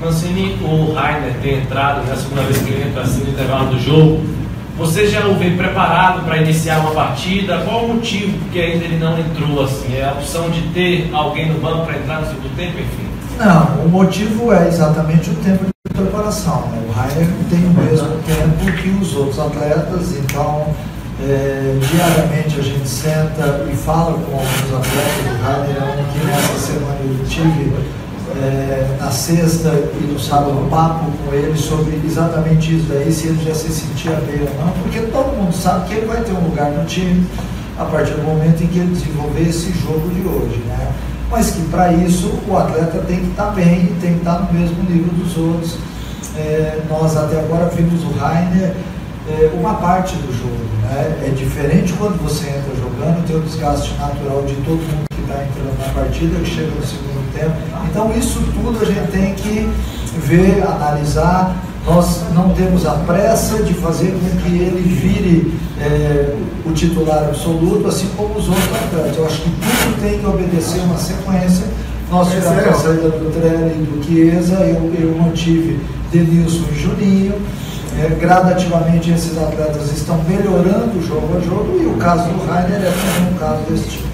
Mancini, o Rhayner ter entrado, né, a segunda vez que ele entra assim no intervalo do jogo, você já o vê preparado para iniciar uma partida? Qual o motivo que ainda ele não entrou assim? É a opção de ter alguém no banco para entrar no segundo tempo, enfim? Não, o motivo é exatamente o tempo de preparação, né? O Rhayner tem o mesmo tempo que os outros atletas, então diariamente a gente senta e fala com alguns atletas. O Rhayner é um que nessa semana eu tive na sexta e no sábado um papo com ele sobre exatamente isso daí, se ele já se sentia bem ou não, porque todo mundo sabe que ele vai ter um lugar no time a partir do momento em que ele desenvolver esse jogo de hoje, né? Mas que para isso o atleta tem que estar bem e tem que estar no mesmo nível dos outros. Nós até agora vimos o Rhayner uma parte do jogo, né? É diferente quando você entra jogando, tem o desgaste natural de todo mundo que está entrando na partida, que chega no segundo tempo. Então isso tudo a gente tem que ver, analisar. Nós não temos a pressa de fazer com que ele vire o titular absoluto, assim como os outros atletas. Eu acho que tudo tem que obedecer uma sequência. Nós tivemos a saída do Trelli e do Chiesa, eu mantive Denilson e Juninho. Gradativamente esses atletas estão melhorando jogo a jogo, e o caso do Rhayner é também um caso desse tipo.